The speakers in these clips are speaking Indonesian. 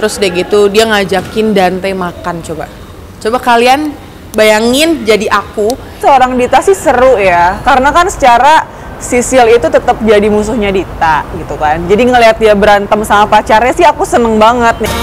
Terus deh gitu dia ngajakin Dante makan. Coba kalian bayangin jadi aku seorang Dita sih seru ya, karena kan secara Sisil itu tetap jadi musuhnya Dita gitu kan. Jadi ngelihat dia berantem sama pacarnya sih aku seneng banget nih.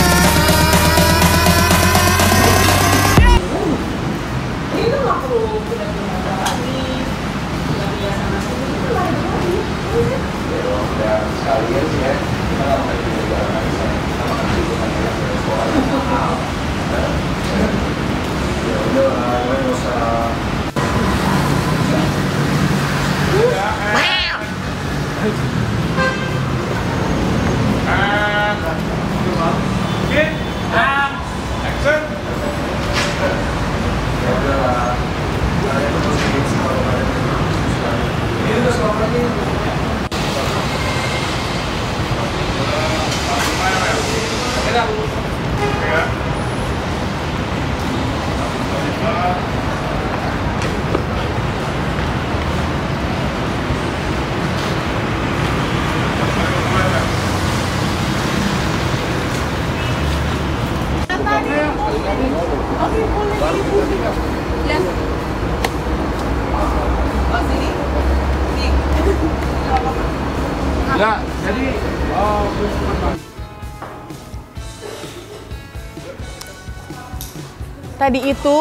Tadi itu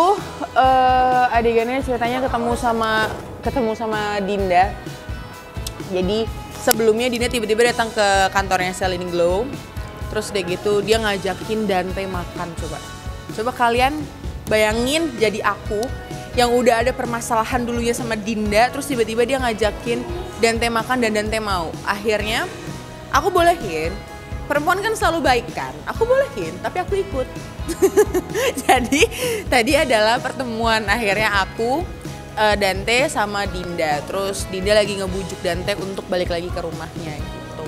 adegannya ceritanya ketemu sama Dinda. Jadi sebelumnya Dinda tiba-tiba datang ke kantornya Celine Glow. Terus deh gitu dia ngajakin Dante makan. Coba kalian bayangin jadi aku yang udah ada permasalahan dulunya sama Dinda, terus tiba-tiba dia ngajakin Dante makan dan Dante mau. Akhirnya aku bolehin. Perempuan kan selalu baik kan, aku bolehin tapi aku ikut. Jadi tadi adalah pertemuan akhirnya aku, Dante sama Dinda. Terus Dinda lagi ngebujuk Dante untuk balik lagi ke rumahnya gitu.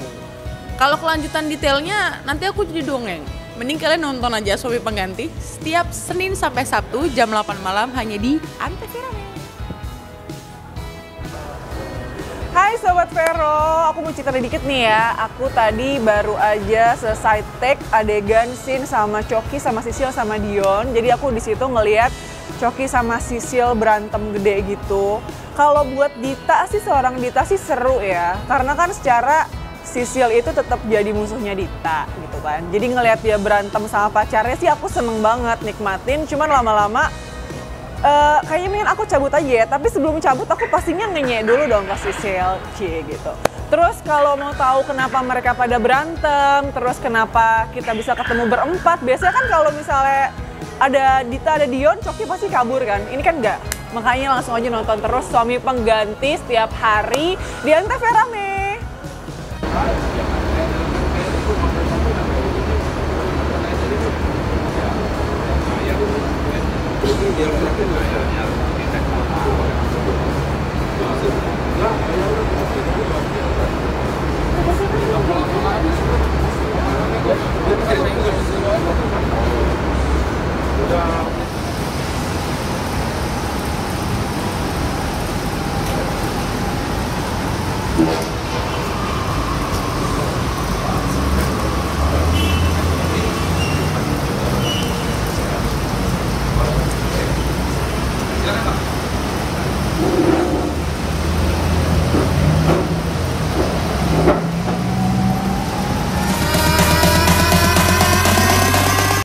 Kalau kelanjutan detailnya nanti aku jadi dongeng. Mending kalian nonton aja Suami Pengganti setiap Senin sampai Sabtu jam 8 malam hanya di ANTV. Hai Sobat Vero, aku mau cerita dikit nih ya. Aku tadi baru aja selesai take adegan scene sama Coki, sama Sisil, sama Dion. Jadi aku disitu ngeliat Coki sama Sisil berantem gede gitu. Kalau buat Dita sih, seorang Dita sih seru ya. Karena kan secara Sisil itu tetap jadi musuhnya Dita gitu kan. Jadi ngeliat dia berantem sama pacarnya sih aku seneng banget, nikmatin. Cuman lama-lama kayaknya mendingan aku cabut aja ya, tapi sebelum cabut aku pastinya nge-nye dulu dong ke Sisil gitu. Terus kalau mau tahu kenapa mereka pada berantem, terus kenapa kita bisa ketemu berempat, biasanya kan kalau misalnya ada Dita, ada Dion, Coki pasti kabur kan, ini kan enggak. Makanya langsung aja nonton terus Suami Pengganti setiap hari di ANTV rame. Dia